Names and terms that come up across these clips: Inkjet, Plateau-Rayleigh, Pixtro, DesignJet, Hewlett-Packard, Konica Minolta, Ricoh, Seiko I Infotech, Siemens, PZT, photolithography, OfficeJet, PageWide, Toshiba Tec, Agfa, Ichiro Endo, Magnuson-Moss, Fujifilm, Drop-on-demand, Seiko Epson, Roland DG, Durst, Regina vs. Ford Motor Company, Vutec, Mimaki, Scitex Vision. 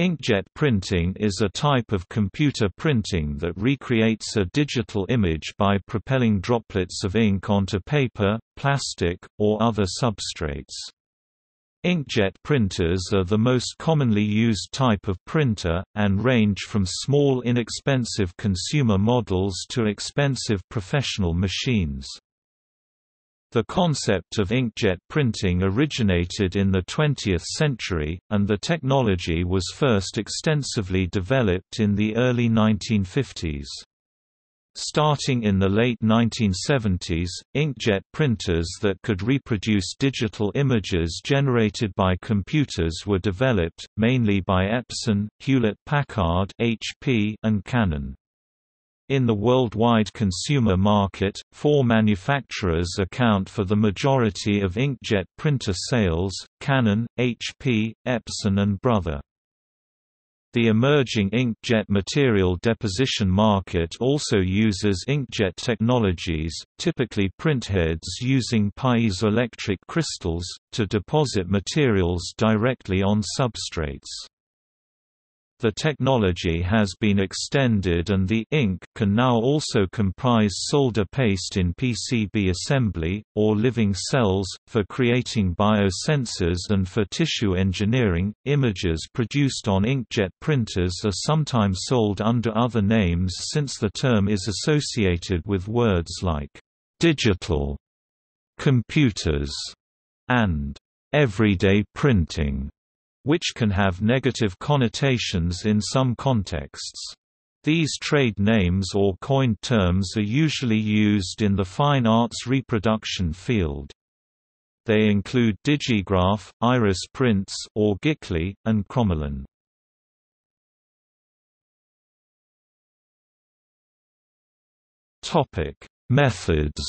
Inkjet printing is a type of computer printing that recreates a digital image by propelling droplets of ink onto paper, plastic, or other substrates. Inkjet printers are the most commonly used type of printer, and range from small inexpensive consumer models to expensive professional machines. The concept of inkjet printing originated in the 20th century, and the technology was first extensively developed in the early 1950s. Starting in the late 1970s, inkjet printers that could reproduce digital images generated by computers were developed, mainly by Epson, Hewlett-Packard (HP), and Canon. In the worldwide consumer market, four manufacturers account for the majority of inkjet printer sales: Canon, HP, Epson and Brother. The emerging inkjet material deposition market also uses inkjet technologies, typically printheads using piezoelectric crystals, to deposit materials directly on substrates. The technology has been extended and the ink can now also comprise solder paste in PCB assembly, or living cells, for creating biosensors and for tissue engineering. Images produced on inkjet printers are sometimes sold under other names since the term is associated with words like digital, computers, and everyday printing, which can have negative connotations in some contexts. These trade names or coined terms are usually used in the fine arts reproduction field. They include digigraph, iris prints or Gicli, and Cromolyn. Methods.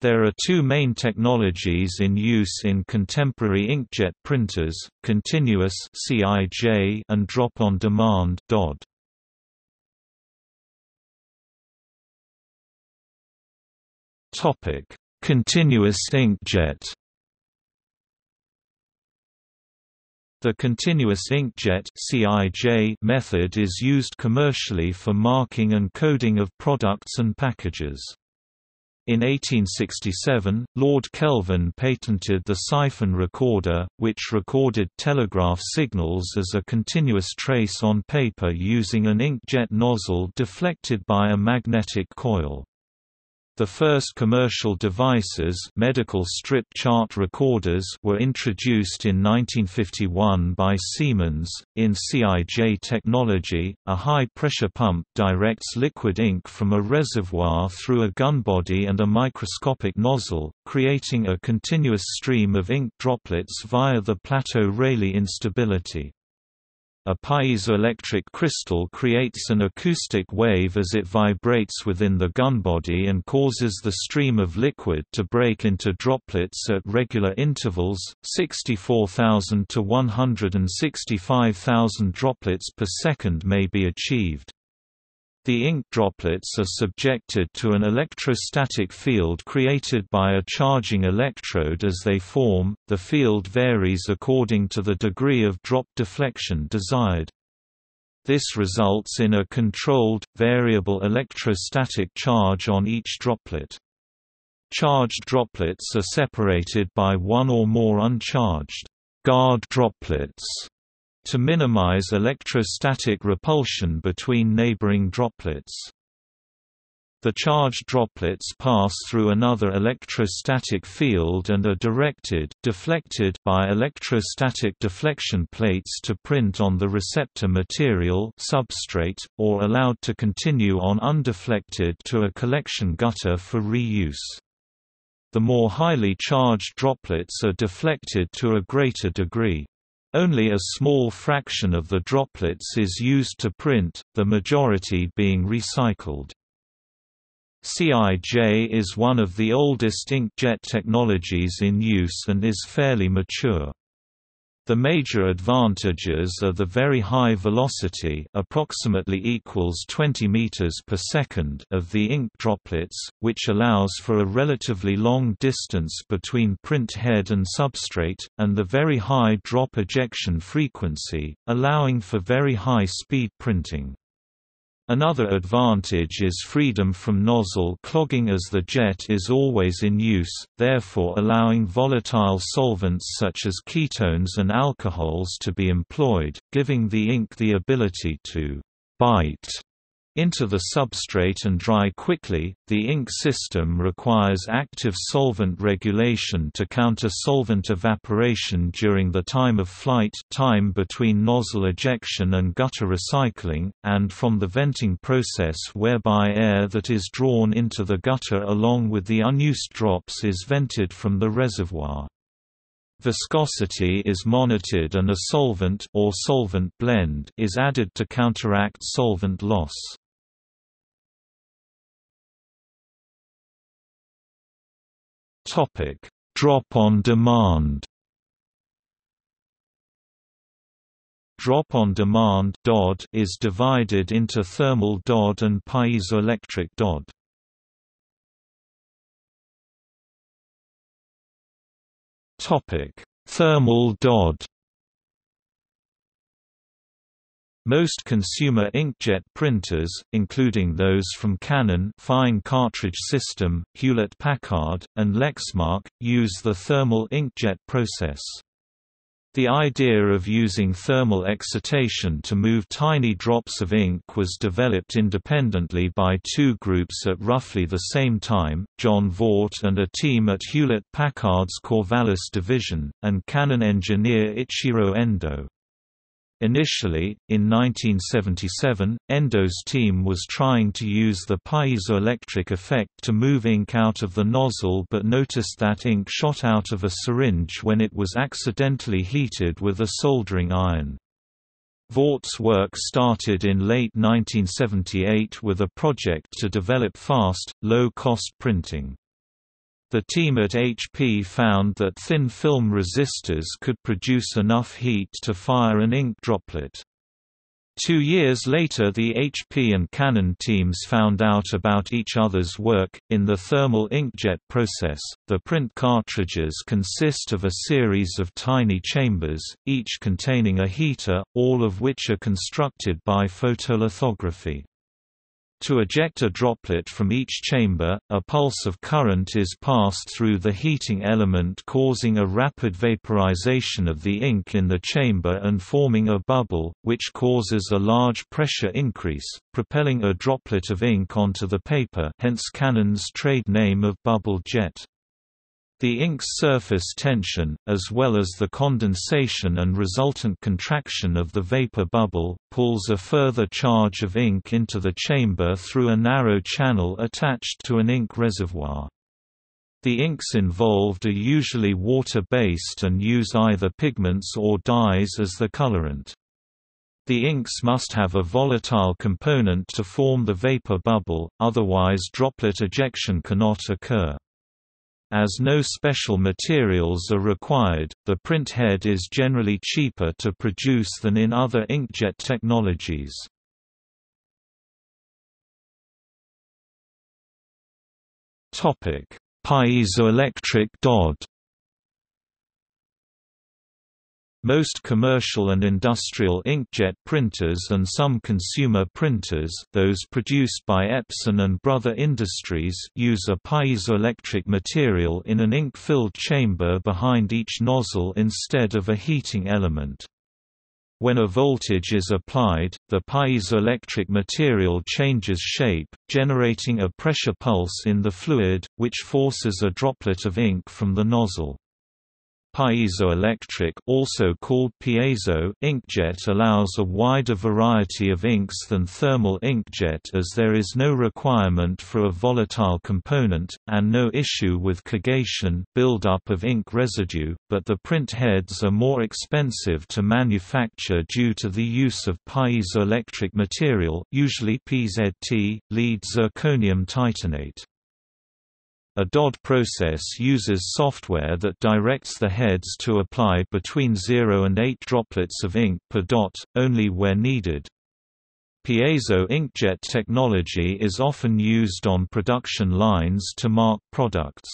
There are two main technologies in use in contemporary inkjet printers: continuous (CIJ) and drop-on-demand (DOD). Topic: Continuous inkjet. The continuous inkjet (CIJ) method is used commercially for marking and coding of products and packages. In 1867, Lord Kelvin patented the siphon recorder, which recorded telegraph signals as a continuous trace on paper using an inkjet nozzle deflected by a magnetic coil. The first commercial devices, medical strip chart recorders, were introduced in 1951 by Siemens. In CIJ technology, a high-pressure pump directs liquid ink from a reservoir through a gun body and a microscopic nozzle, creating a continuous stream of ink droplets via the Plateau-Rayleigh instability. A piezoelectric crystal creates an acoustic wave as it vibrates within the gun body and causes the stream of liquid to break into droplets at regular intervals, 64,000 to 165,000 droplets per second may be achieved. The ink droplets are subjected to an electrostatic field created by a charging electrode as they form. The field varies according to the degree of drop deflection desired. This results in a controlled, variable electrostatic charge on each droplet. Charged droplets are separated by one or more uncharged guard droplets to minimize electrostatic repulsion between neighboring droplets. The charged droplets pass through another electrostatic field and are deflected by electrostatic deflection plates to print on the receptor material substrate, or allowed to continue on undeflected to a collection gutter for reuse. The more highly charged droplets are deflected to a greater degree. Only a small fraction of the droplets is used to print, the majority being recycled. CIJ is one of the oldest inkjet technologies in use and is fairly mature. The major advantages are the very high velocity, approximately equals 20 meters per second, of the ink droplets, which allows for a relatively long distance between print head and substrate, and the very high drop ejection frequency, allowing for very high speed printing. Another advantage is freedom from nozzle clogging, as the jet is always in use, therefore allowing volatile solvents such as ketones and alcohols to be employed, giving the ink the ability to bite into the substrate and dry quickly. The ink system requires active solvent regulation to counter solvent evaporation during the time of flight, time between nozzle ejection and gutter recycling, and from the venting process, whereby air that is drawn into the gutter along with the unused drops is vented from the reservoir. Viscosity is monitored and a solvent or solvent blend is added to counteract solvent loss. Drop-on demand. Drop-on demand (DOD) is divided into thermal DOD and piezoelectric DOD. Thermal DOD. Most consumer inkjet printers, including those from Canon fine cartridge system, Hewlett-Packard, and Lexmark, use the thermal inkjet process. The idea of using thermal excitation to move tiny drops of ink was developed independently by two groups at roughly the same time, John Vaught and a team at Hewlett-Packard's Corvallis division, and Canon engineer Ichiro Endo. Initially, in 1977, Endo's team was trying to use the piezoelectric effect to move ink out of the nozzle, but noticed that ink shot out of a syringe when it was accidentally heated with a soldering iron. Vaught's work started in late 1978 with a project to develop fast, low-cost printing. The team at HP found that thin film resistors could produce enough heat to fire an ink droplet. 2 years later, the HP and Canon teams found out about each other's work. In the thermal inkjet process, the print cartridges consist of a series of tiny chambers, each containing a heater, all of which are constructed by photolithography. To eject a droplet from each chamber, a pulse of current is passed through the heating element, causing a rapid vaporization of the ink in the chamber and forming a bubble, which causes a large pressure increase, propelling a droplet of ink onto the paper, hence Canon's trade name of bubble jet. The ink's surface tension, as well as the condensation and resultant contraction of the vapor bubble, pulls a further charge of ink into the chamber through a narrow channel attached to an ink reservoir. The inks involved are usually water-based and use either pigments or dyes as the colorant. The inks must have a volatile component to form the vapor bubble, otherwise droplet ejection cannot occur. As no special materials are required, the print head is generally cheaper to produce than in other inkjet technologies. Piezoelectric DOD. Most commercial and industrial inkjet printers and some consumer printers, those produced by Epson and Brother Industries, use a piezoelectric material in an ink-filled chamber behind each nozzle instead of a heating element. When a voltage is applied, the piezoelectric material changes shape, generating a pressure pulse in the fluid, which forces a droplet of ink from the nozzle. Piezoelectric, also called piezo inkjet, allows a wider variety of inks than thermal inkjet, as there is no requirement for a volatile component, and no issue with coagulation, buildup of ink residue, but the print heads are more expensive to manufacture due to the use of piezoelectric material, usually PZT, lead zirconium titanate. A DOD process uses software that directs the heads to apply between 0 and 8 droplets of ink per dot, only where needed. Piezo inkjet technology is often used on production lines to mark products.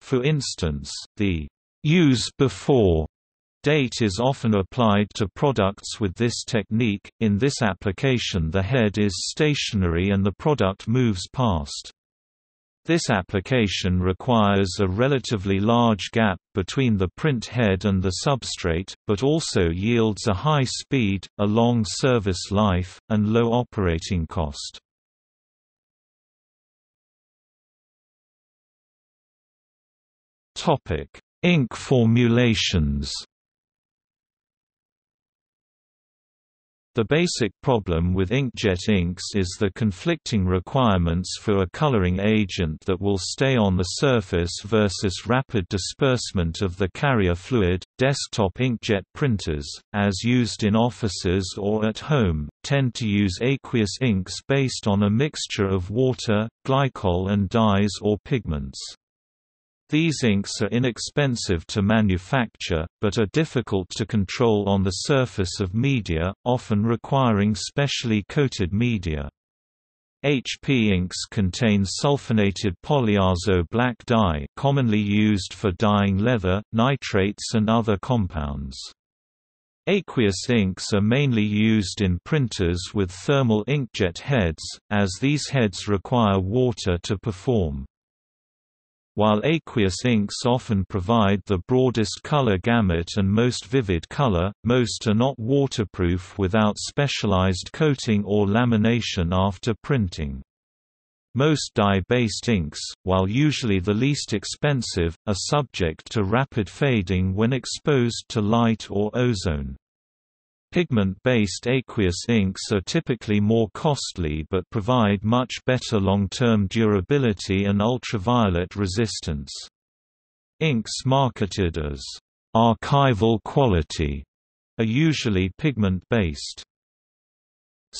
For instance, the "use before" date is often applied to products with this technique. In this application, the head is stationary and the product moves past. This application requires a relatively large gap between the print head and the substrate, but also yields a high speed, a long service life, and low operating cost. Topic: Ink formulations. The basic problem with inkjet inks is the conflicting requirements for a coloring agent that will stay on the surface versus rapid disbursement of the carrier fluid. Desktop inkjet printers, as used in offices or at home, tend to use aqueous inks based on a mixture of water, glycol, and dyes or pigments. These inks are inexpensive to manufacture, but are difficult to control on the surface of media, often requiring specially coated media. HP inks contain sulfonated polyazo black dye, commonly used for dyeing leather, nitrates, and other compounds. Aqueous inks are mainly used in printers with thermal inkjet heads, as these heads require water to perform. While aqueous inks often provide the broadest color gamut and most vivid color, most are not waterproof without specialized coating or lamination after printing. Most dye-based inks, while usually the least expensive, are subject to rapid fading when exposed to light or ozone. Pigment-based aqueous inks are typically more costly but provide much better long-term durability and ultraviolet resistance. Inks marketed as archival quality are usually pigment-based.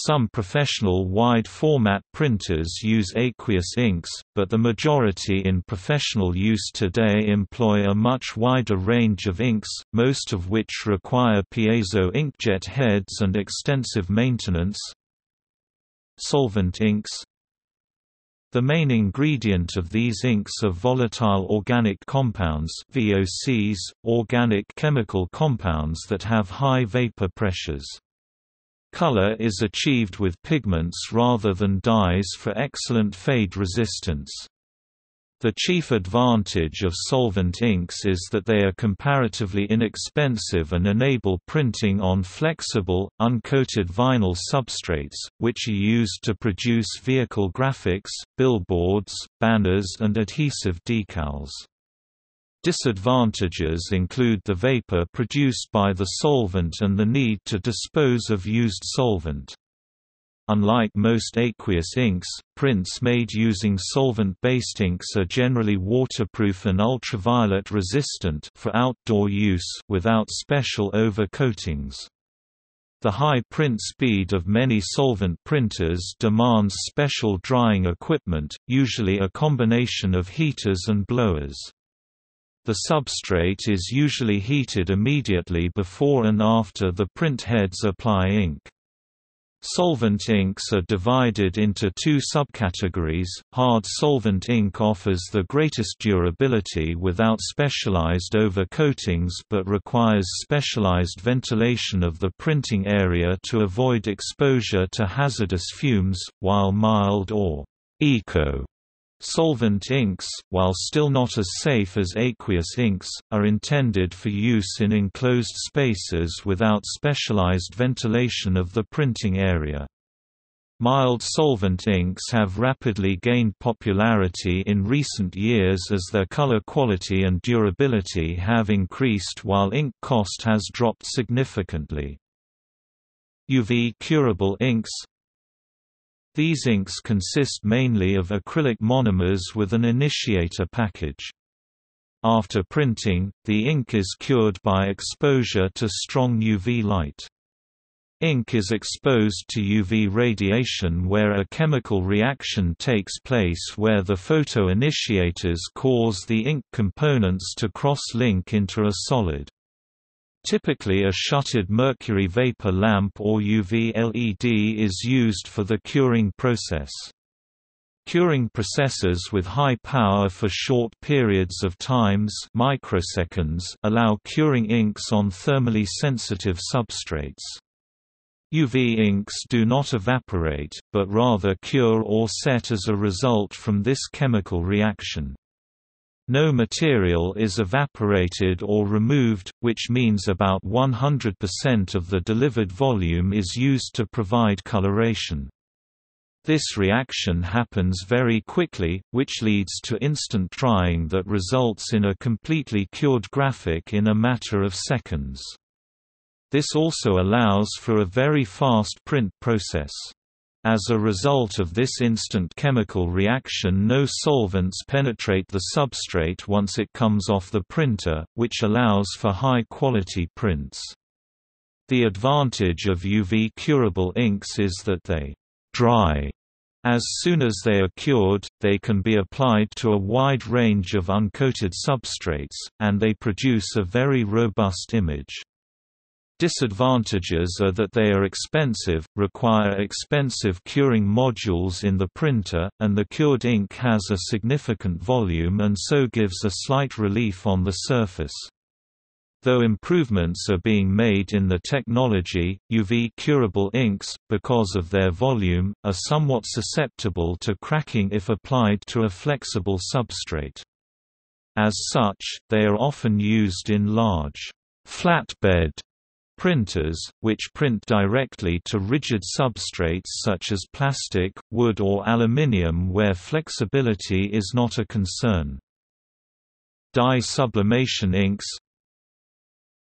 Some professional wide-format printers use aqueous inks, but the majority in professional use today employ a much wider range of inks, most of which require piezo inkjet heads and extensive maintenance. Solvent inks. The main ingredient of these inks are volatile organic compounds (VOCs), organic chemical compounds that have high vapor pressures. Color is achieved with pigments rather than dyes for excellent fade resistance. The chief advantage of solvent inks is that they are comparatively inexpensive and enable printing on flexible, uncoated vinyl substrates, which are used to produce vehicle graphics, billboards, banners, and adhesive decals. Disadvantages include the vapor produced by the solvent and the need to dispose of used solvent. Unlike most aqueous inks, prints made using solvent-based inks are generally waterproof and ultraviolet resistant for outdoor use without special overcoatings. The high print speed of many solvent printers demands special drying equipment, usually a combination of heaters and blowers. The substrate is usually heated immediately before and after the print heads apply ink. Solvent inks are divided into two subcategories. Hard solvent ink offers the greatest durability without specialized overcoatings but requires specialized ventilation of the printing area to avoid exposure to hazardous fumes, while mild or eco solvent inks, while still not as safe as aqueous inks, are intended for use in enclosed spaces without specialized ventilation of the printing area. Mild solvent inks have rapidly gained popularity in recent years as their color quality and durability have increased while ink cost has dropped significantly. UV-curable inks. These inks consist mainly of acrylic monomers with an initiator package. After printing, the ink is cured by exposure to strong UV light. Ink is exposed to UV radiation where a chemical reaction takes place where the photoinitiators cause the ink components to cross-link into a solid. Typically a shuttered mercury vapor lamp or UV LED is used for the curing process. Curing processes with high power for short periods of times microseconds allow curing inks on thermally sensitive substrates. UV inks do not evaporate, but rather cure or set as a result from this chemical reaction. No material is evaporated or removed, which means about 100% of the delivered volume is used to provide coloration. This reaction happens very quickly, which leads to instant drying that results in a completely cured graphic in a matter of seconds. This also allows for a very fast print process. As a result of this instant chemical reaction, no solvents penetrate the substrate once it comes off the printer, which allows for high-quality prints. The advantage of UV-curable inks is that they dry. As soon as they are cured, they can be applied to a wide range of uncoated substrates, and they produce a very robust image. Disadvantages are that they are expensive, require expensive curing modules in the printer, and the cured ink has a significant volume and so gives a slight relief on the surface. Though improvements are being made in the technology, UV-curable inks, because of their volume, are somewhat susceptible to cracking if applied to a flexible substrate. As such, they are often used in large, flatbed printers, which print directly to rigid substrates such as plastic, wood or aluminium where flexibility is not a concern. Dye sublimation inks.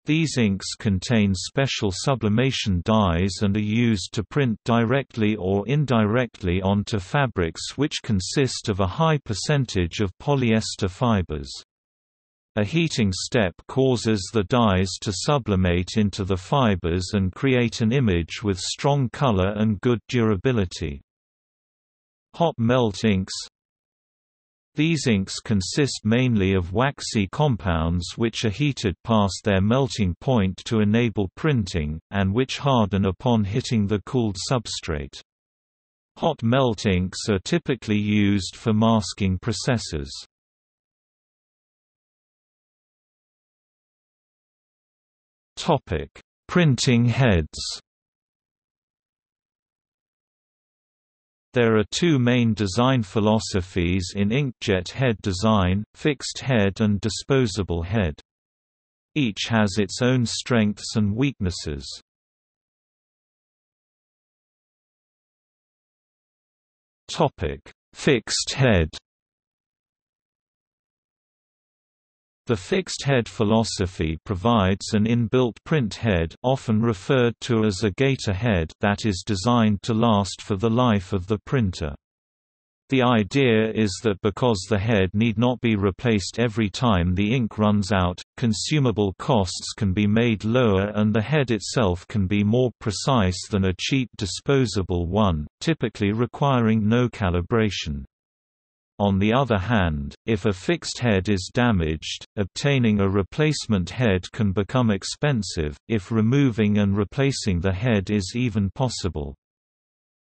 These inks contain special sublimation dyes and are used to print directly or indirectly onto fabrics which consist of a high percentage of polyester fibers. A heating step causes the dyes to sublimate into the fibers and create an image with strong color and good durability. Hot melt inks. These inks consist mainly of waxy compounds which are heated past their melting point to enable printing, and which harden upon hitting the cooled substrate. Hot melt inks are typically used for masking processes. Topic: Printing heads. There are two main design philosophies in inkjet head design: fixed head and disposable head. Each has its own strengths and weaknesses. Topic: Fixed head. The fixed head philosophy provides an inbuilt print head, often referred to as a gator head, that is designed to last for the life of the printer. The idea is that because the head need not be replaced every time the ink runs out, consumable costs can be made lower and the head itself can be more precise than a cheap disposable one, typically requiring no calibration. On the other hand, if a fixed head is damaged, obtaining a replacement head can become expensive, if removing and replacing the head is even possible.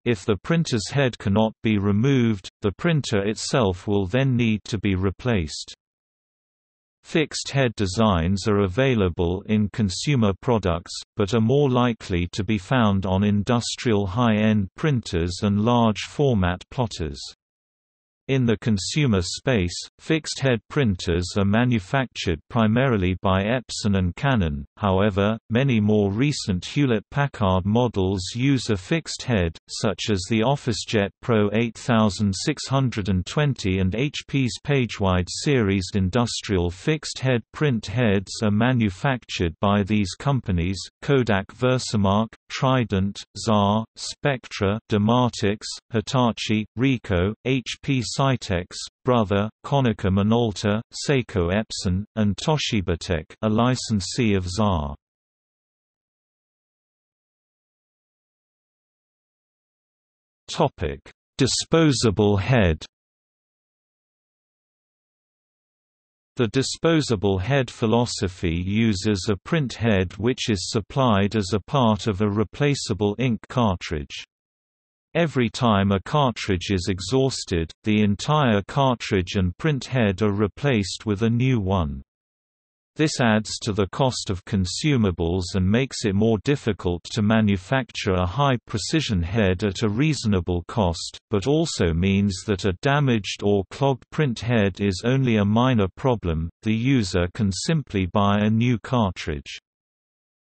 If the printer's head cannot be removed, the printer itself will then need to be replaced. Fixed head designs are available in consumer products, but are more likely to be found on industrial high-end printers and large format plotters. In the consumer space, fixed-head printers are manufactured primarily by Epson and Canon, however, many more recent Hewlett-Packard models use a fixed head, such as the OfficeJet Pro 8620 and HP's PageWide series. Industrial fixed-head print heads are manufactured by these companies: Kodak Versamark, Trident, Xaar, Spectra, Dematix, Hitachi, Ricoh, HP Scitex, Brother, Konica Minolta, Seiko Epson, and Toshiba Tec, a licensee of Zar. Topic: Disposable head. The disposable head philosophy uses a print head which is supplied as a part of a replaceable ink cartridge. Every time a cartridge is exhausted, the entire cartridge and print head are replaced with a new one. This adds to the cost of consumables and makes it more difficult to manufacture a high-precision head at a reasonable cost, but also means that a damaged or clogged print head is only a minor problem. The user can simply buy a new cartridge.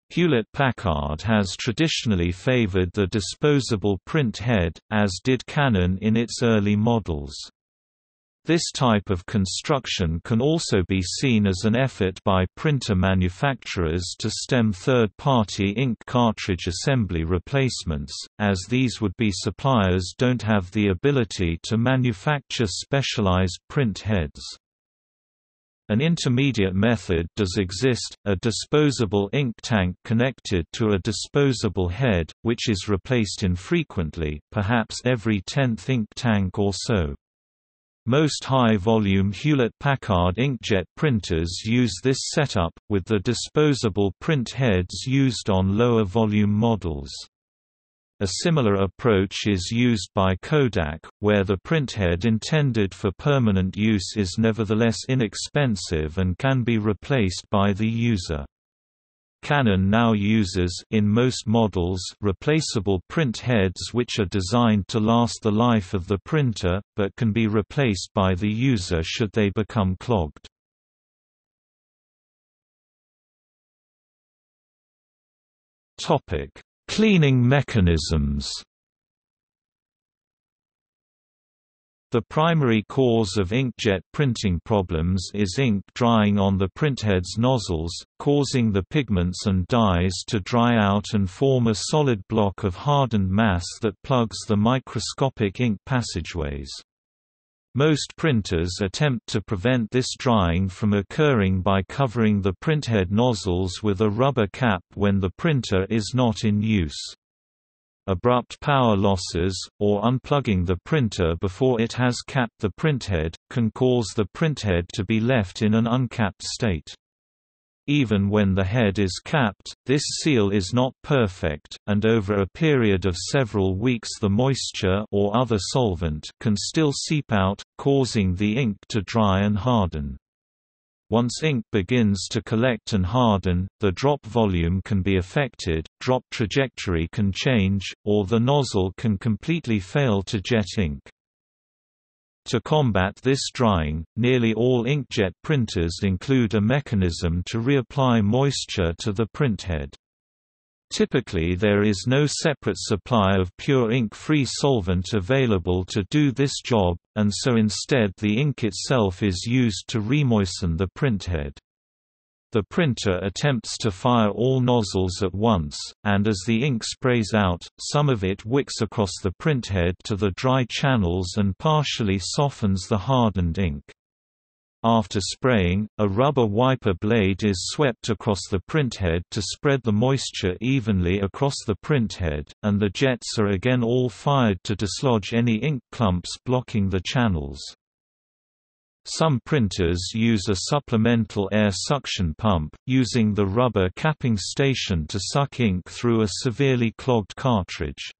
Hewlett-Packard has traditionally favored the disposable print head, as did Canon in its early models. This type of construction can also be seen as an effort by printer manufacturers to stem third-party ink cartridge assembly replacements, as these would-be suppliers don't have the ability to manufacture specialized print heads. An intermediate method does exist, a disposable ink tank connected to a disposable head, which is replaced infrequently, perhaps every 10th ink tank or so. Most high-volume Hewlett-Packard inkjet printers use this setup, with the disposable print heads used on lower-volume models. A similar approach is used by Kodak, where the printhead intended for permanent use is nevertheless inexpensive and can be replaced by the user. Canon now uses, in most models, replaceable print heads which are designed to last the life of the printer, but can be replaced by the user should they become clogged. Cleaning mechanisms. The primary cause of inkjet printing problems is ink drying on the printhead's nozzles, causing the pigments and dyes to dry out and form a solid block of hardened mass that plugs the microscopic ink passageways. Most printers attempt to prevent this drying from occurring by covering the printhead nozzles with a rubber cap when the printer is not in use. Abrupt power losses, or unplugging the printer before it has capped the printhead, can cause the printhead to be left in an uncapped state. Even when the head is capped, this seal is not perfect, and over a period of several weeks the moisture or other solvent can still seep out, causing the ink to dry and harden. Once ink begins to collect and harden, the drop volume can be affected, drop trajectory can change, or the nozzle can completely fail to jet ink. To combat this drying, nearly all inkjet printers include a mechanism to reapply moisture to the printhead. Typically there is no separate supply of pure ink-free solvent available to do this job, and so instead the ink itself is used to remoisten the printhead. The printer attempts to fire all nozzles at once, and as the ink sprays out, some of it wicks across the printhead to the dry channels and partially softens the hardened ink. After spraying, a rubber wiper blade is swept across the printhead to spread the moisture evenly across the printhead, and the jets are again all fired to dislodge any ink clumps blocking the channels. Some printers use a supplemental air suction pump, using the rubber capping station to suck ink through a severely clogged cartridge.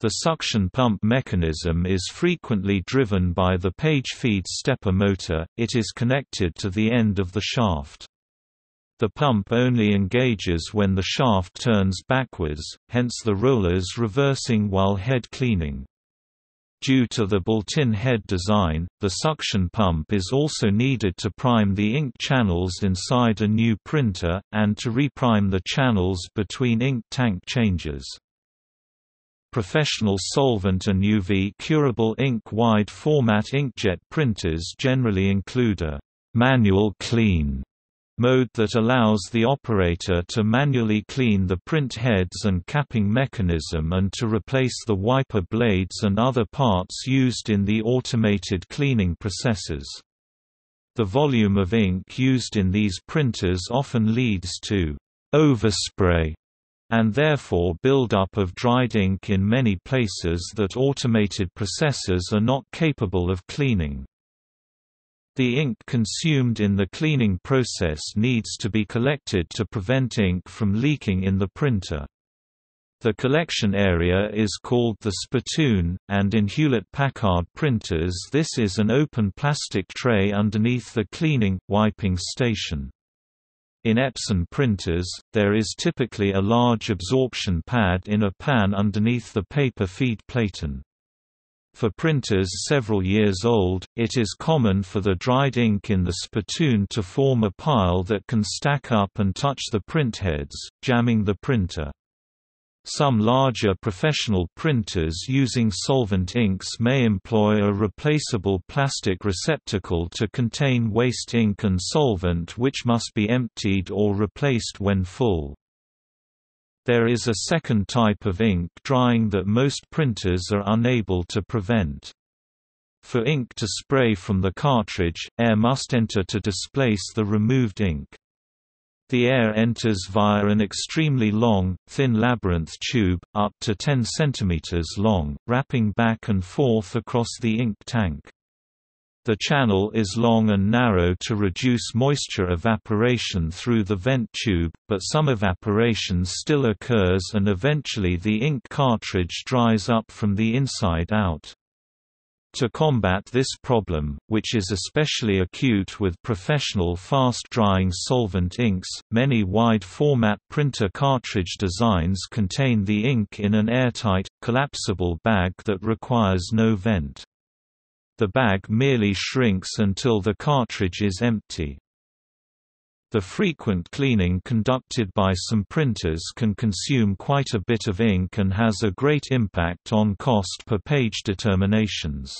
The suction pump mechanism is frequently driven by the page feed stepper motor, it is connected to the end of the shaft. The pump only engages when the shaft turns backwards, hence the rollers reversing while head cleaning. Due to the built-in head design, the suction pump is also needed to prime the ink channels inside a new printer, and to reprime the channels between ink tank changes. Professional solvent and UV-curable ink-wide format inkjet printers generally include a «manual clean» mode that allows the operator to manually clean the print heads and capping mechanism and to replace the wiper blades and other parts used in the automated cleaning processes. The volume of ink used in these printers often leads to overspray, and therefore buildup of dried ink in many places that automated processes are not capable of cleaning. The ink consumed in the cleaning process needs to be collected to prevent ink from leaking in the printer. The collection area is called the spittoon, and in Hewlett-Packard printers this is an open plastic tray underneath the cleaning, wiping station. In Epson printers, there is typically a large absorption pad in a pan underneath the paper feed platen. For printers several years old, it is common for the dried ink in the spittoon to form a pile that can stack up and touch the printheads, jamming the printer. Some larger professional printers using solvent inks may employ a replaceable plastic receptacle to contain waste ink and solvent which must be emptied or replaced when full. There is a second type of ink drying that most printers are unable to prevent. For ink to spray from the cartridge, air must enter to displace the removed ink. The air enters via an extremely long, thin labyrinth tube, up to 10 cm long, wrapping back and forth across the ink tank. The channel is long and narrow to reduce moisture evaporation through the vent tube, but some evaporation still occurs and eventually the ink cartridge dries up from the inside out. To combat this problem, which is especially acute with professional fast-drying solvent inks, many wide-format printer cartridge designs contain the ink in an airtight, collapsible bag that requires no vent. The bag merely shrinks until the cartridge is empty. The frequent cleaning conducted by some printers can consume quite a bit of ink and has a great impact on cost per page determinations.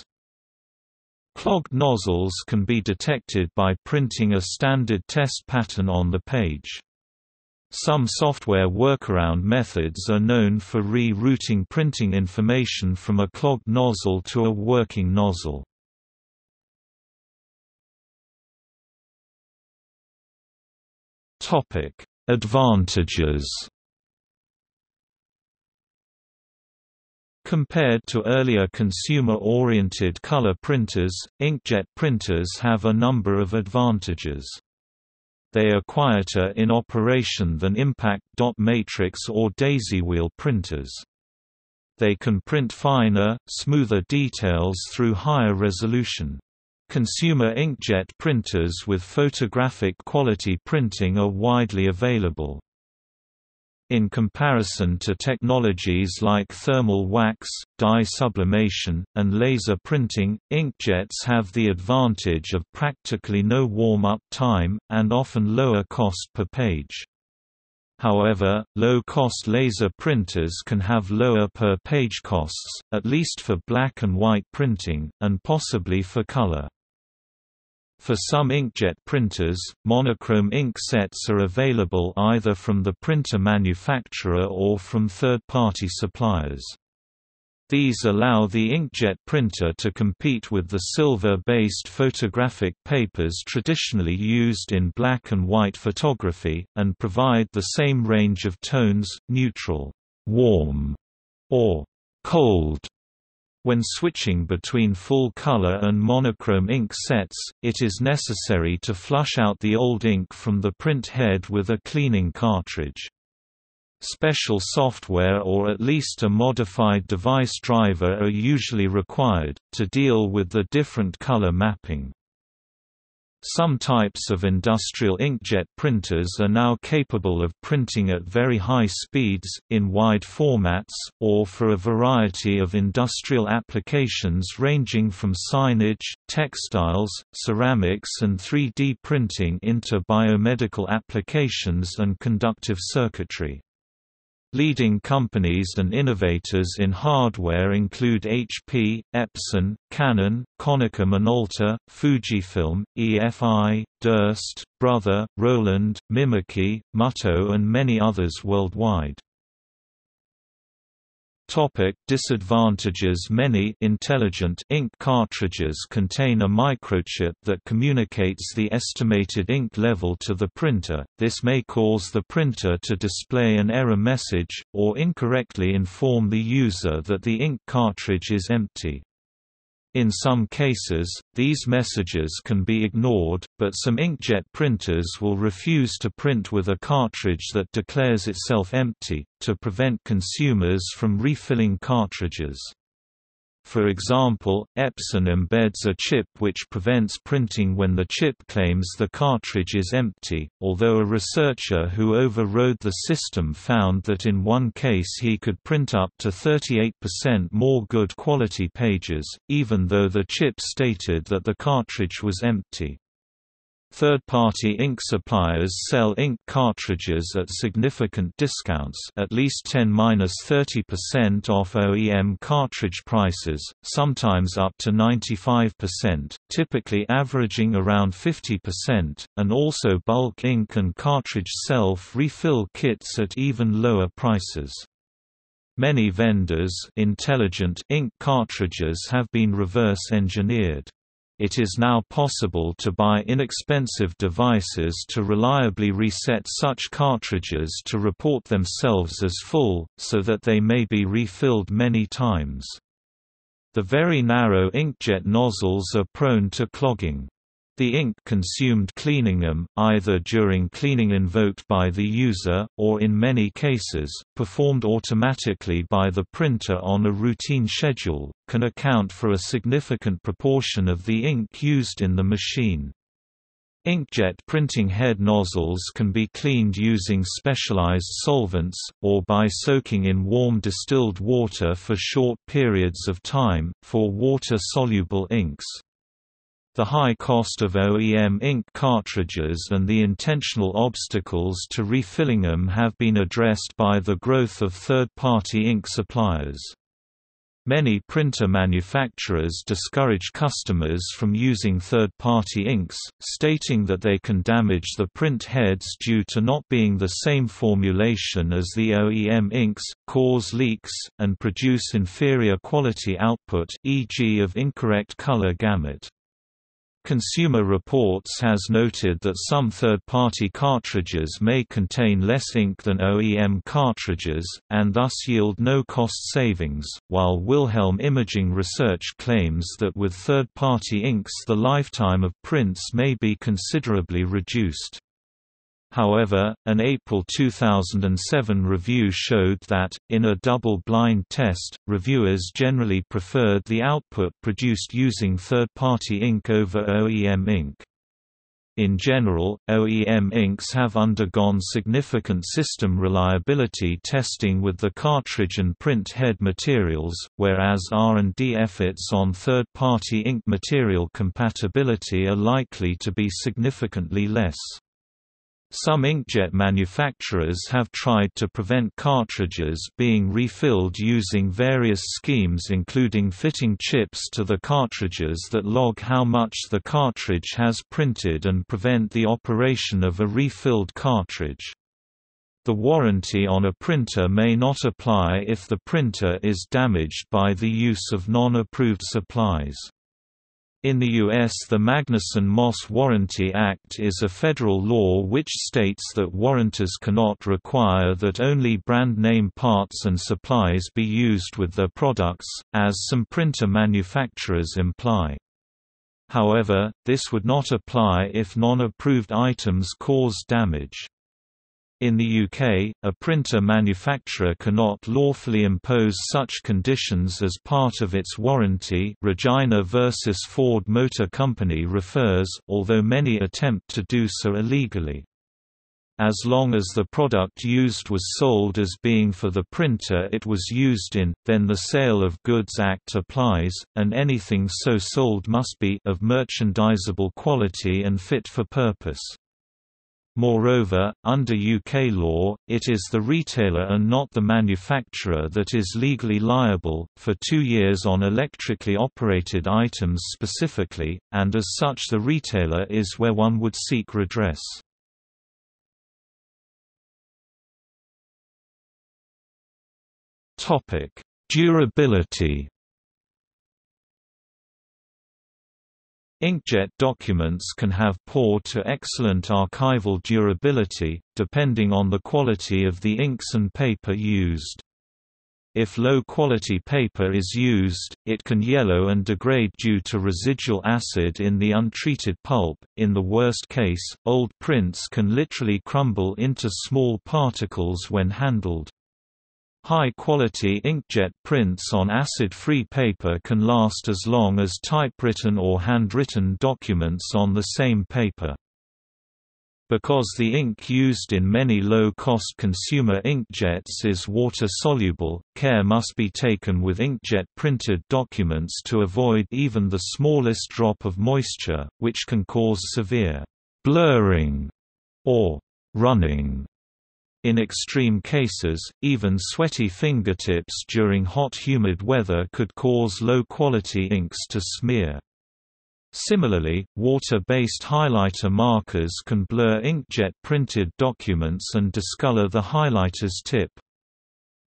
Clogged nozzles can be detected by printing a standard test pattern on the page. Some software workaround methods are known for rerouting printing information from a clogged nozzle to a working nozzle. Advantages. Compared to earlier consumer-oriented color printers, inkjet printers have a number of advantages. They are quieter in operation than impact dot matrix or daisy-wheel printers. They can print finer, smoother details through higher resolution. Consumer inkjet printers with photographic quality printing are widely available. In comparison to technologies like thermal wax, dye sublimation, and laser printing, inkjets have the advantage of practically no warm-up time, and often lower cost per page. However, low-cost laser printers can have lower per-page costs, at least for black and white printing, and possibly for color. For some inkjet printers, monochrome ink sets are available either from the printer manufacturer or from third-party suppliers. These allow the inkjet printer to compete with the silver-based photographic papers traditionally used in black and white photography, and provide the same range of tones, neutral, warm, or cold. When switching between full-color and monochrome ink sets, it is necessary to flush out the old ink from the print head with a cleaning cartridge. Special software or at least a modified device driver are usually required, to deal with the different color mapping. Some types of industrial inkjet printers are now capable of printing at very high speeds, in wide formats, or for a variety of industrial applications ranging from signage, textiles, ceramics and 3D printing into biomedical applications and conductive circuitry. Leading companies and innovators in hardware include HP, Epson, Canon, Konica Minolta, Fujifilm, EFI, Durst, Brother, Roland, Mimaki, Mutoh and many others worldwide. Disadvantages. Many intelligent ink cartridges contain a microchip that communicates the estimated ink level to the printer. This may cause the printer to display an error message, or incorrectly inform the user that the ink cartridge is empty. In some cases, these messages can be ignored, but some inkjet printers will refuse to print with a cartridge that declares itself empty, to prevent consumers from refilling cartridges. For example, Epson embeds a chip which prevents printing when the chip claims the cartridge is empty, although a researcher who overrode the system found that in one case he could print up to 38% more good quality pages, even though the chip stated that the cartridge was empty. Third-party ink suppliers sell ink cartridges at significant discounts, at least 10–30% off OEM cartridge prices, sometimes up to 95%, typically averaging around 50%, and also bulk ink and cartridge self-refill kits at even lower prices. Many vendors' intelligent ink cartridges have been reverse-engineered. It is now possible to buy inexpensive devices to reliably reset such cartridges to report themselves as full, so that they may be refilled many times. The very narrow inkjet nozzles are prone to clogging. The ink consumed cleaning them, either during cleaning invoked by the user, or in many cases, performed automatically by the printer on a routine schedule, can account for a significant proportion of the ink used in the machine. Inkjet printing head nozzles can be cleaned using specialized solvents, or by soaking in warm distilled water for short periods of time, for water-soluble inks. The high cost of OEM ink cartridges and the intentional obstacles to refilling them have been addressed by the growth of third-party ink suppliers. Many printer manufacturers discourage customers from using third-party inks, stating that they can damage the print heads due to not being the same formulation as the OEM inks, cause leaks, and produce inferior quality output, e.g. of incorrect color gamut. Consumer Reports has noted that some third-party cartridges may contain less ink than OEM cartridges, and thus yield no cost savings, while Wilhelm Imaging Research claims that with third-party inks the lifetime of prints may be considerably reduced. However, an April 2007 review showed that, in a double-blind test, reviewers generally preferred the output produced using third-party ink over OEM ink. In general, OEM inks have undergone significant system reliability testing with the cartridge and print head materials, whereas R&D efforts on third-party ink material compatibility are likely to be significantly less. Some inkjet manufacturers have tried to prevent cartridges being refilled using various schemes, including fitting chips to the cartridges that log how much the cartridge has printed and prevent the operation of a refilled cartridge. The warranty on a printer may not apply if the printer is damaged by the use of non-approved supplies. In the U.S. the Magnuson-Moss Warranty Act is a federal law which states that warrantors cannot require that only brand-name parts and supplies be used with their products, as some printer manufacturers imply. However, this would not apply if non-approved items cause damage. In the UK, a printer manufacturer cannot lawfully impose such conditions as part of its warranty. Regina vs. Ford Motor Company refers, although many attempt to do so illegally. As long as the product used was sold as being for the printer it was used in, then the Sale of Goods Act applies, and anything so sold must be of merchandisable quality and fit for purpose. Moreover, under UK law, it is the retailer and not the manufacturer that is legally liable, for 2 years on electrically operated items specifically, and as such the retailer is where one would seek redress. Durability. Inkjet documents can have poor to excellent archival durability, depending on the quality of the inks and paper used. If low-quality paper is used, it can yellow and degrade due to residual acid in the untreated pulp. In the worst case, old prints can literally crumble into small particles when handled. High-quality inkjet prints on acid-free paper can last as long as typewritten or handwritten documents on the same paper. Because the ink used in many low-cost consumer inkjets is water-soluble, care must be taken with inkjet-printed documents to avoid even the smallest drop of moisture, which can cause severe blurring or running. In extreme cases, even sweaty fingertips during hot humid weather could cause low-quality inks to smear. Similarly, water-based highlighter markers can blur inkjet-printed documents and discolor the highlighter's tip.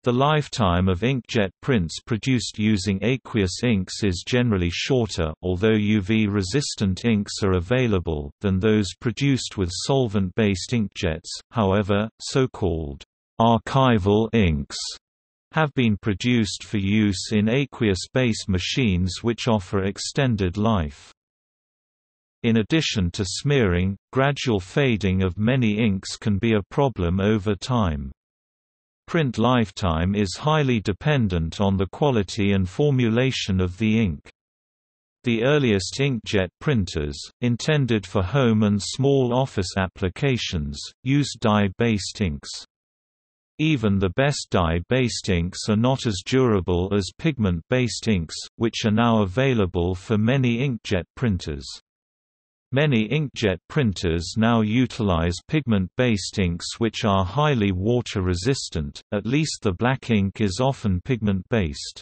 The lifetime of inkjet prints produced using aqueous inks is generally shorter, although UV-resistant inks are available, than those produced with solvent-based inkjets. However, so-called archival inks have been produced for use in aqueous-based machines which offer extended life. In addition to smearing, gradual fading of many inks can be a problem over time. Print lifetime is highly dependent on the quality and formulation of the ink. The earliest inkjet printers, intended for home and small office applications, used dye-based inks. Even the best dye-based inks are not as durable as pigment-based inks, which are now available for many inkjet printers. Many inkjet printers now utilize pigment-based inks which are highly water-resistant, at least the black ink is often pigment-based.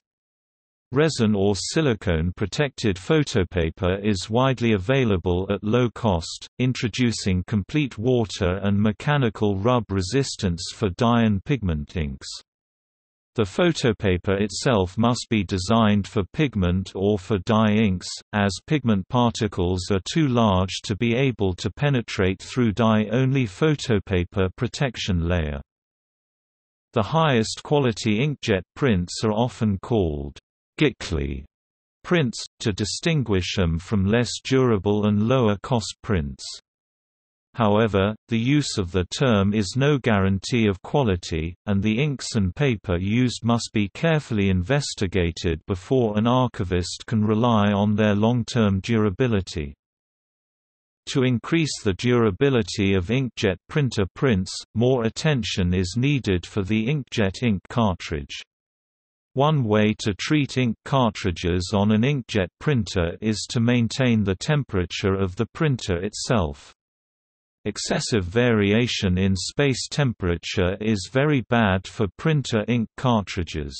Resin or silicone-protected photopaper is widely available at low cost, introducing complete water and mechanical rub resistance for dye and pigment inks. The photopaper itself must be designed for pigment or for dye inks, as pigment particles are too large to be able to penetrate through dye-only photopaper protection layer. The highest quality inkjet prints are often called "gickly" prints, to distinguish them from less durable and lower-cost prints. However, the use of the term is no guarantee of quality, and the inks and paper used must be carefully investigated before an archivist can rely on their long-term durability. To increase the durability of inkjet printer prints, more attention is needed for the inkjet ink cartridge. One way to treat ink cartridges on an inkjet printer is to maintain the temperature of the printer itself. Excessive variation in space temperature is very bad for printer ink cartridges.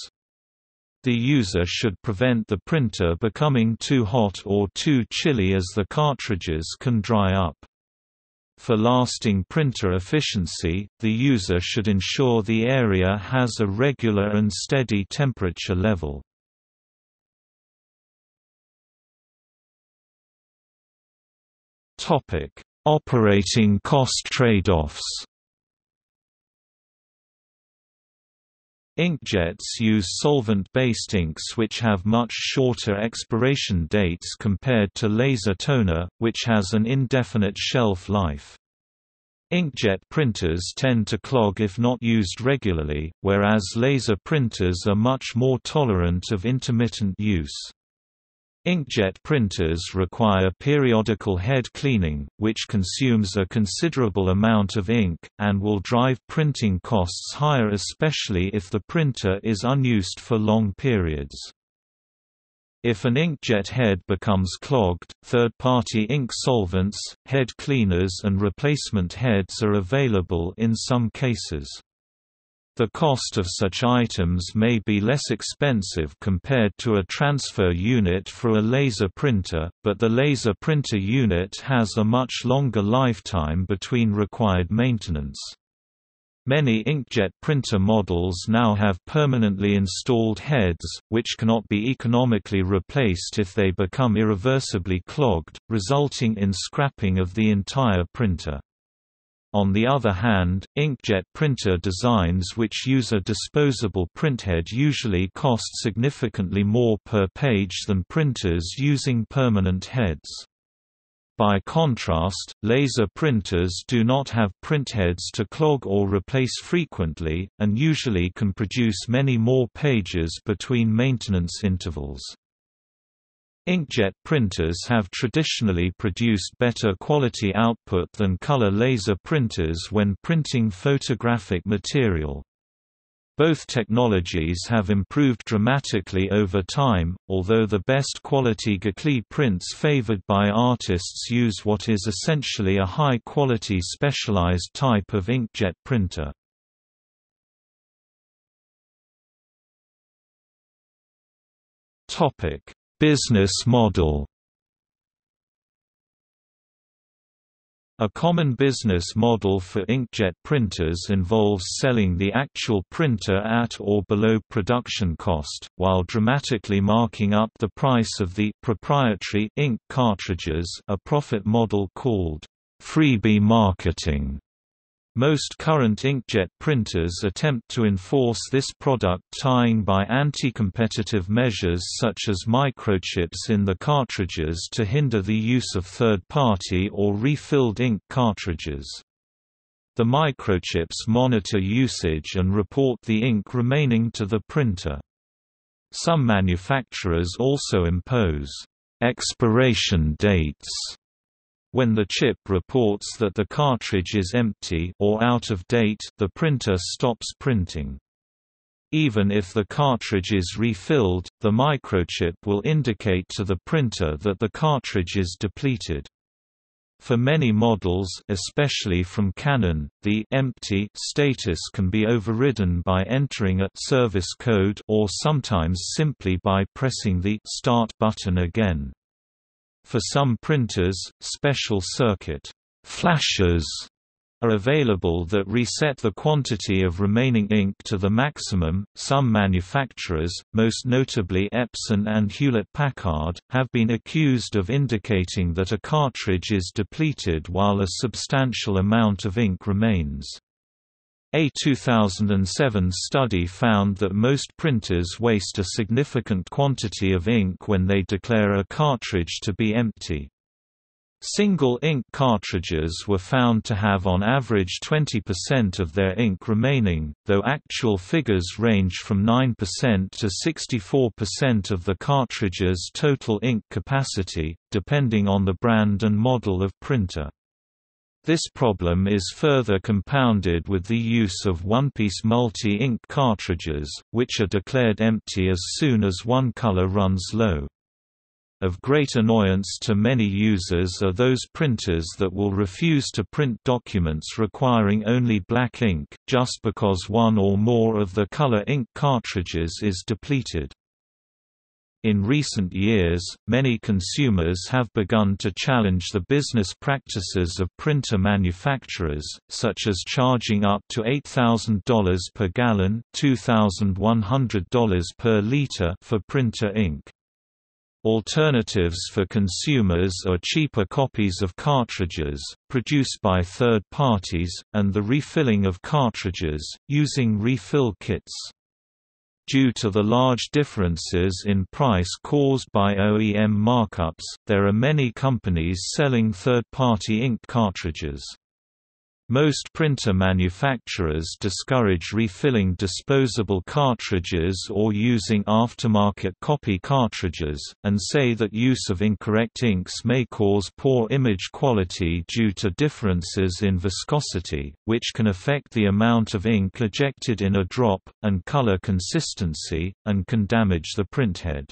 The user should prevent the printer becoming too hot or too chilly, as the cartridges can dry up. For lasting printer efficiency, the user should ensure the area has a regular and steady temperature level. Operating cost trade-offs. Inkjets use solvent-based inks which have much shorter expiration dates compared to laser toner, which has an indefinite shelf life. Inkjet printers tend to clog if not used regularly, whereas laser printers are much more tolerant of intermittent use. Inkjet printers require periodical head cleaning, which consumes a considerable amount of ink, and will drive printing costs higher, especially if the printer is unused for long periods. If an inkjet head becomes clogged, third-party ink solvents, head cleaners and replacement heads are available in some cases. The cost of such items may be less expensive compared to a transfer unit for a laser printer, but the laser printer unit has a much longer lifetime between required maintenance. Many inkjet printer models now have permanently installed heads, which cannot be economically replaced if they become irreversibly clogged, resulting in scrapping of the entire printer. On the other hand, inkjet printer designs which use a disposable printhead usually cost significantly more per page than printers using permanent heads. By contrast, laser printers do not have printheads to clog or replace frequently, and usually can produce many more pages between maintenance intervals. Inkjet printers have traditionally produced better quality output than color laser printers when printing photographic material. Both technologies have improved dramatically over time, although the best quality Gakli prints favored by artists use what is essentially a high-quality specialized type of inkjet printer. == Business model == A common business model for inkjet printers involves selling the actual printer at or below production cost, while dramatically marking up the price of the proprietary ink cartridges, a profit model called freebie marketing. Most current inkjet printers attempt to enforce this product tying by anti-competitive measures such as microchips in the cartridges to hinder the use of third-party or refilled ink cartridges. The microchips monitor usage and report the ink remaining to the printer. Some manufacturers also impose expiration dates when the chip reports that the cartridge is empty or out of date, the printer stops printing. Even if the cartridge is refilled, the microchip will indicate to the printer that the cartridge is depleted. For many models, especially from Canon, the empty status can be overridden by entering a service code or sometimes simply by pressing the start button again. For some printers, special circuit flashes are available that reset the quantity of remaining ink to the maximum. Some manufacturers, most notably Epson and Hewlett-Packard, have been accused of indicating that a cartridge is depleted while a substantial amount of ink remains. A 2007 study found that most printers waste a significant quantity of ink when they declare a cartridge to be empty. Single ink cartridges were found to have on average 20% of their ink remaining, though actual figures range from 9% to 64% of the cartridge's total ink capacity, depending on the brand and model of printer. This problem is further compounded with the use of one-piece multi-ink cartridges, which are declared empty as soon as one color runs low. Of great annoyance to many users are those printers that will refuse to print documents requiring only black ink, just because one or more of the color ink cartridges is depleted. In recent years, many consumers have begun to challenge the business practices of printer manufacturers, such as charging up to $8,000 per gallon ($2,100 per liter) for printer ink. Alternatives for consumers are cheaper copies of cartridges, produced by third parties, and the refilling of cartridges, using refill kits. Due to the large differences in price caused by OEM markups, there are many companies selling third-party ink cartridges. Most printer manufacturers discourage refilling disposable cartridges or using aftermarket copy cartridges, and say that use of incorrect inks may cause poor image quality due to differences in viscosity, which can affect the amount of ink ejected in a drop, and color consistency, and can damage the printhead.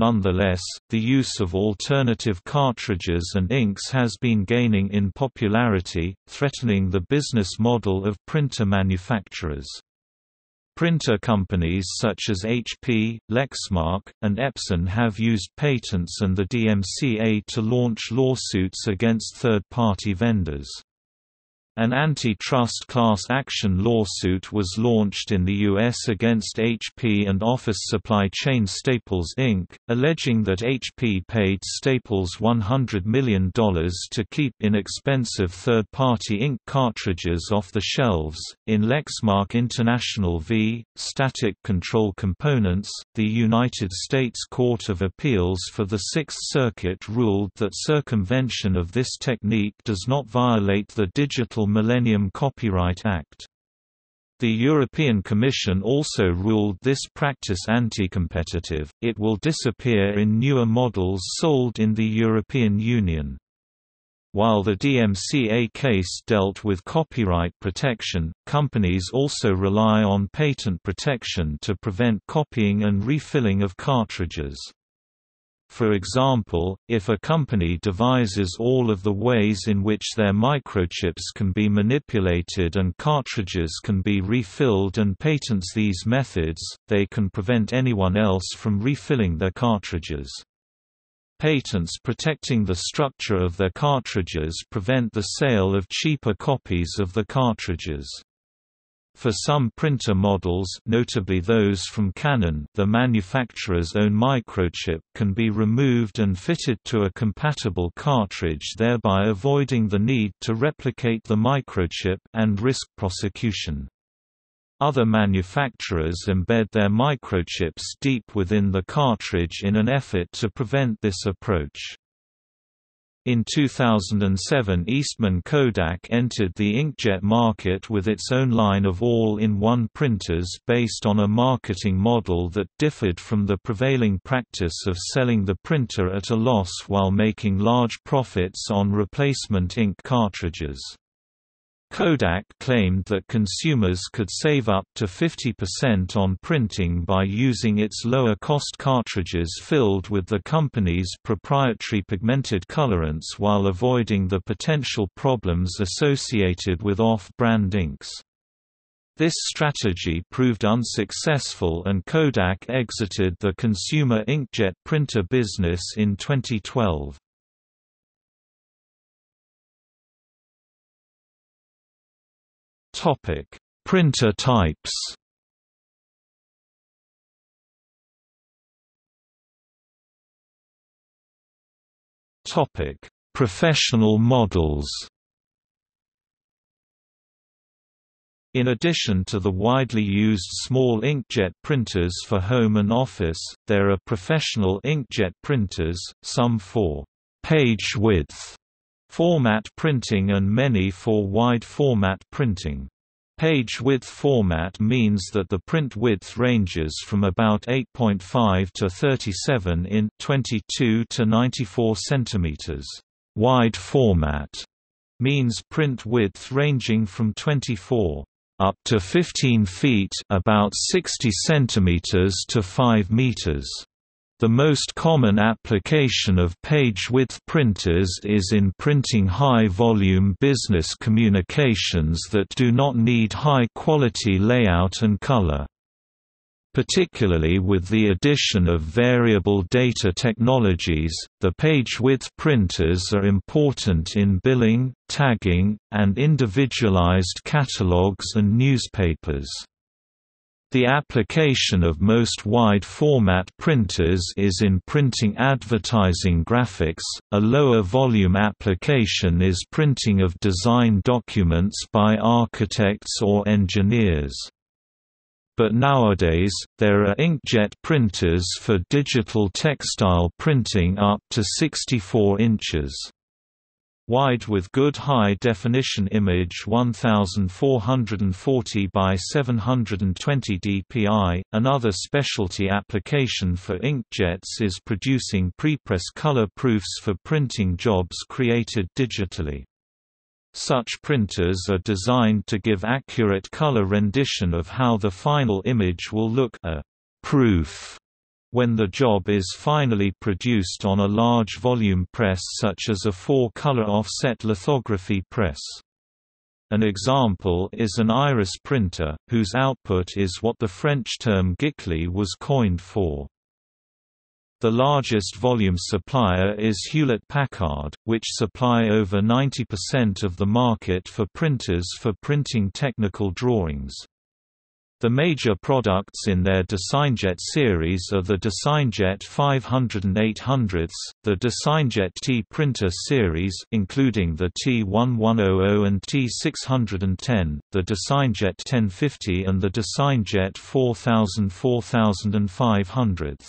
Nonetheless, the use of alternative cartridges and inks has been gaining in popularity, threatening the business model of printer manufacturers. Printer companies such as HP, Lexmark, and Epson have used patents and the DMCA to launch lawsuits against third-party vendors. An antitrust class action lawsuit was launched in the U.S. against HP and office supply chain Staples Inc., alleging that HP paid Staples $100 million to keep inexpensive third-party ink cartridges off the shelves. In Lexmark International v. Static Control Components, the United States Court of Appeals for the Sixth Circuit ruled that circumvention of this technique does not violate the Digital Millennium Copyright Act. The European Commission also ruled this practice anti-competitive. It will disappear in newer models sold in the European Union. While the DMCA case dealt with copyright protection, companies also rely on patent protection to prevent copying and refilling of cartridges. For example, if a company devises all of the ways in which their microchips can be manipulated and cartridges can be refilled and patents these methods, they can prevent anyone else from refilling their cartridges. Patents protecting the structure of their cartridges prevent the sale of cheaper copies of the cartridges. For some printer models, notably those from Canon, the manufacturer's own microchip can be removed and fitted to a compatible cartridge, thereby avoiding the need to replicate the microchip and risk prosecution. Other manufacturers embed their microchips deep within the cartridge in an effort to prevent this approach. In 2007, Eastman Kodak entered the inkjet market with its own line of all-in-one printers based on a marketing model that differed from the prevailing practice of selling the printer at a loss while making large profits on replacement ink cartridges. Kodak claimed that consumers could save up to 50% on printing by using its lower-cost cartridges filled with the company's proprietary pigmented colorants while avoiding the potential problems associated with off-brand inks. This strategy proved unsuccessful and Kodak exited the consumer inkjet printer business in 2012. Printer types. Professional models. In addition to the widely used small inkjet printers for home and office, there are professional inkjet printers, some for page width format printing and many for wide format printing. Page width format means that the print width ranges from about 8.5 to 37 in 22 to 94 cm. Wide format means print width ranging from 24 up to 15 feet, about 60 cm to 5 meters. The most common application of page-width printers is in printing high-volume business communications that do not need high-quality layout and color. Particularly with the addition of variable data technologies, the page-width printers are important in billing, tagging, and individualized catalogs and newspapers. The application of most wide-format printers is in printing advertising graphics, a lower-volume application is printing of design documents by architects or engineers. But nowadays, there are inkjet printers for digital textile printing up to 64 inches. Wide with good high-definition image 1440 by 720 dpi. Another specialty application for inkjets is producing prepress color proofs for printing jobs created digitally. Such printers are designed to give accurate color rendition of how the final image will look, a proof, when the job is finally produced on a large volume press such as a 4-color offset lithography press. An example is an iris printer, whose output is what the French term guiclet was coined for. The largest volume supplier is Hewlett-Packard, which supply over 90% of the market for printers for printing technical drawings. The major products in their DesignJet series are the DesignJet 500 and 800s, the DesignJet T printer series including the T1100 and T610, the DesignJet 1050 and the DesignJet 4000 4500s.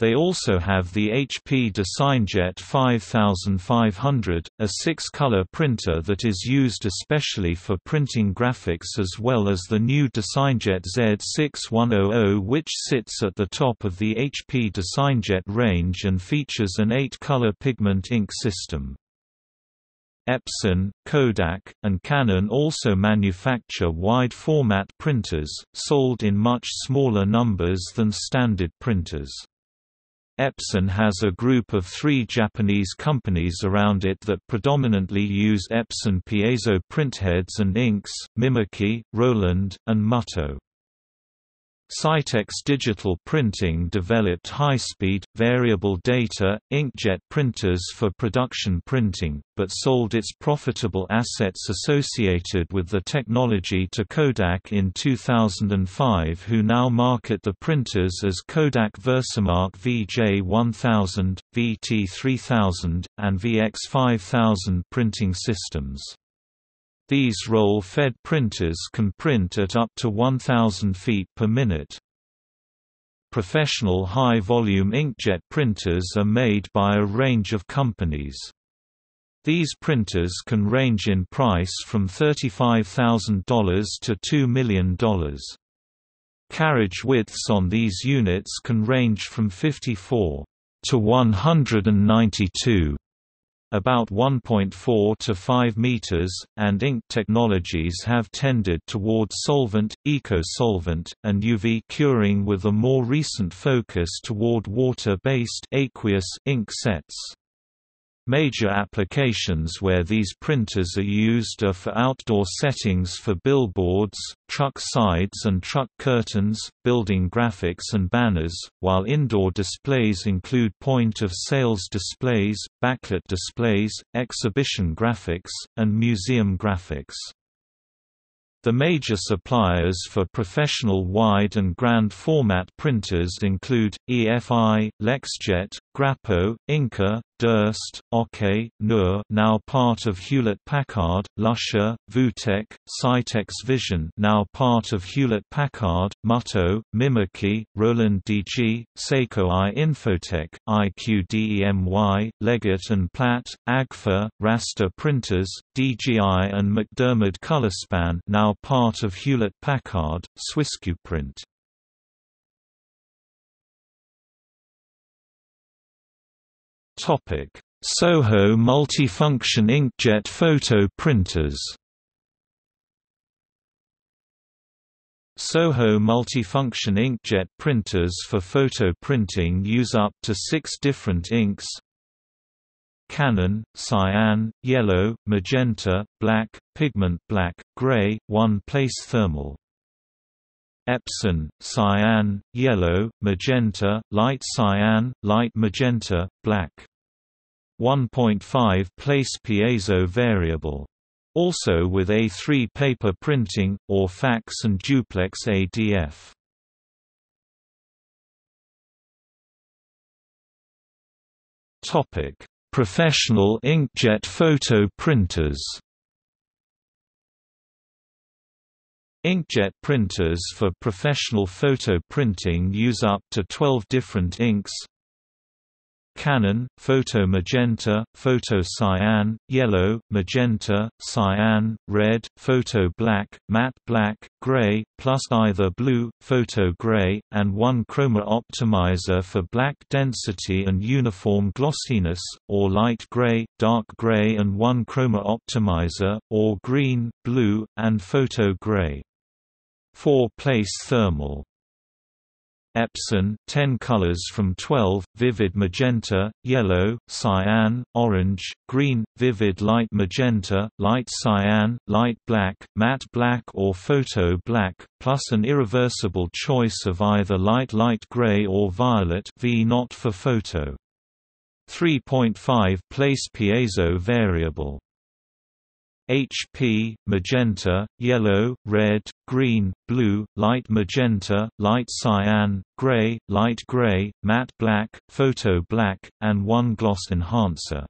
They also have the HP DesignJet 5500, a 6-color printer that is used especially for printing graphics, as well as the new DesignJet Z6100, which sits at the top of the HP DesignJet range and features an 8-color pigment ink system. Epson, Kodak, and Canon also manufacture wide-format printers, sold in much smaller numbers than standard printers. Epson has a group of 3 Japanese companies around it that predominantly use Epson piezo printheads and inks: Mimaki, Roland, and Mutoh. Scitex Digital Printing developed high-speed, variable data, inkjet printers for production printing, but sold its profitable assets associated with the technology to Kodak in 2005, who now market the printers as Kodak Versamark VJ1000, VT3000, and VX5000 printing systems. These roll-fed printers can print at up to 1,000 feet per minute. Professional high-volume inkjet printers are made by a range of companies. These printers can range in price from $35,000 to $2 million. Carriage widths on these units can range from 54 to 192. About 1.4 to 5 meters, and ink technologies have tended towards solvent, eco-solvent, and UV curing, with a more recent focus toward water-based aqueous ink sets. Major applications where these printers are used are for outdoor settings for billboards, truck sides and truck curtains, building graphics and banners, while indoor displays include point-of-sales displays, backlit displays, exhibition graphics, and museum graphics. The major suppliers for professional wide and grand format printers include EFI, Lexjet, Grappo, Inca, Durst, Oke, Nur, now part of Hewlett-Packard, Lusher, Vutec, Scitex Vision, now part of Hewlett-Packard, Mutoh, Mimaki, Roland DG, Seiko I Infotech, IQDEMY, Leggett and Platt, Agfa, Raster Printers, DJI and McDermott Colorspan, now part of Hewlett-Packard, Swisscuprint. Topic: Soho multifunction inkjet photo printers. Soho multifunction inkjet printers for photo printing use up to 6 different inks: Canon, cyan, yellow, magenta, black, pigment black, gray, one-place thermal. Epson, cyan, yellow, magenta, light cyan, light magenta, black. 1.5 place piezo variable. Also with A3 paper printing, or fax and duplex ADF. Professional inkjet photo printers. Inkjet printers for professional photo printing use up to 12 different inks: Canon, photo magenta, photo cyan, yellow, magenta, cyan, red, photo black, matte black, gray, plus either blue, photo gray, and one chroma optimizer for black density and uniform glossiness, or light gray, dark gray, and one chroma optimizer, or green, blue, and photo gray. 4-place thermal. Epson, 10 colors from 12, vivid magenta, yellow, cyan, orange, green, vivid light magenta, light cyan, light black, matte black or photo black, plus an irreversible choice of either light gray or violet V0 for photo. 3.5 Place piezo variable. HP, magenta, yellow, red, green, blue, light magenta, light cyan, gray, matte black, photo black, and one gloss enhancer.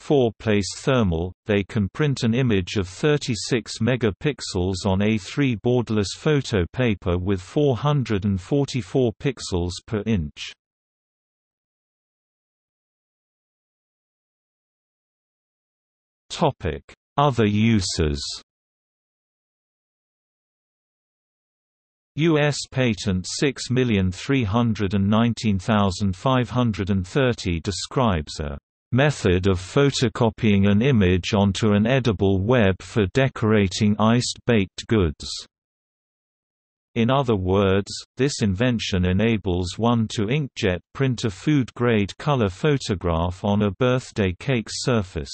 4-place thermal, they can print an image of 36 megapixels on A3 borderless photo paper with 444 pixels per inch. Other uses. U.S. Patent 6,319,530 describes a method of photocopying an image onto an edible web for decorating iced baked goods. In other words, this invention enables one to inkjet print a food-grade color photograph on a birthday cake surface.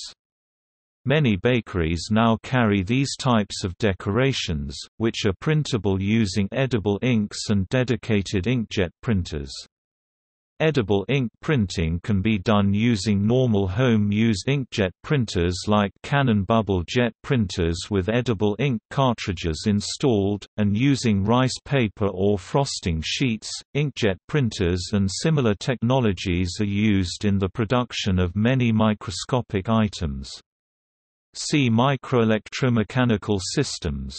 Many bakeries now carry these types of decorations, which are printable using edible inks and dedicated inkjet printers. Edible ink printing can be done using normal home-use inkjet printers like Canon bubble jet printers with edible ink cartridges installed, and using rice paper or frosting sheets. Inkjet printers and similar technologies are used in the production of many microscopic items. See microelectromechanical systems.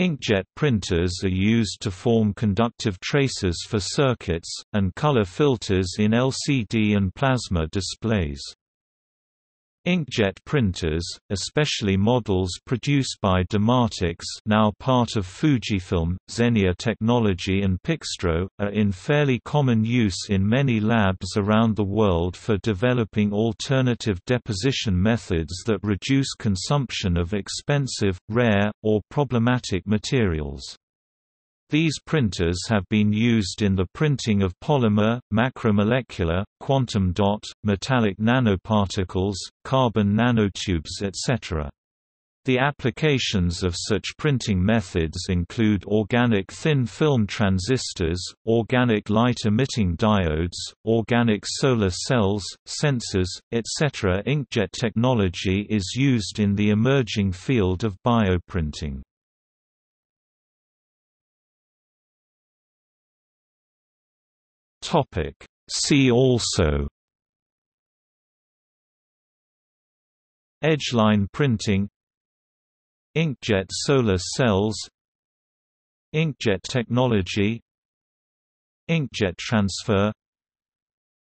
Inkjet printers are used to form conductive traces for circuits, and color filters in LCD and plasma displays. Inkjet printers, especially models produced by Dematix, now part of Fujifilm, Xenia Technology and Pixtro, are in fairly common use in many labs around the world for developing alternative deposition methods that reduce consumption of expensive, rare, or problematic materials. These printers have been used in the printing of polymer, macromolecular, quantum dot, metallic nanoparticles, carbon nanotubes, etc. The applications of such printing methods include organic thin film transistors, organic light-emitting diodes, organic solar cells, sensors, etc. Inkjet technology is used in the emerging field of bioprinting. See also: Edgeline printing, Inkjet solar cells, Inkjet technology, Inkjet transfer,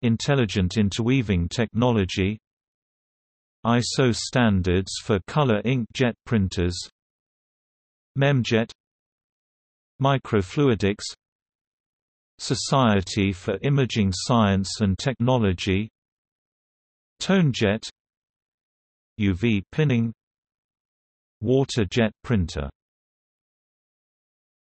Intelligent interweaving technology, ISO standards for color inkjet printers, Memjet, Microfluidics, Society for Imaging Science and Technology, ToneJet, UV pinning, Water jet printer.